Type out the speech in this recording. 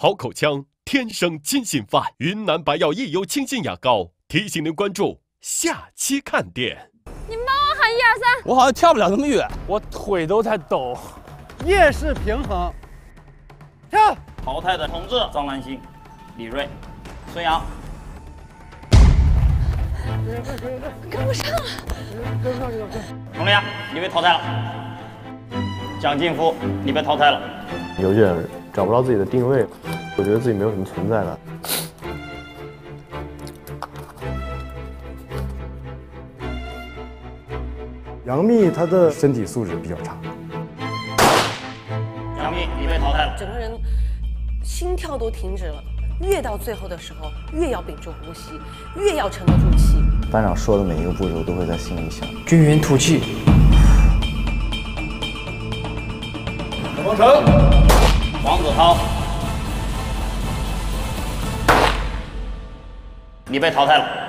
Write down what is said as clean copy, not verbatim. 好口腔天生金信发，云南白药一优清新牙膏，提醒您关注下期看点。你们帮我喊123，我好像跳不了那么远，我腿都在抖。夜视平衡，跳。淘汰的同志：张兰心、李锐、孙杨。 跟不上了，跟不上这个。佟丽娅，你被淘汰了。蒋劲夫，你被淘汰了。有点找不到自己的定位，我觉得自己没有什么存在感。杨幂她的身体素质比较差。杨幂，你被淘汰了。整个人心跳都停止了。 越到最后的时候，越要屏住呼吸，越要沉得住气。班长说的每一个步骤都会在心里想。均匀吐气。陈鹏程、黄子韬，你被淘汰了。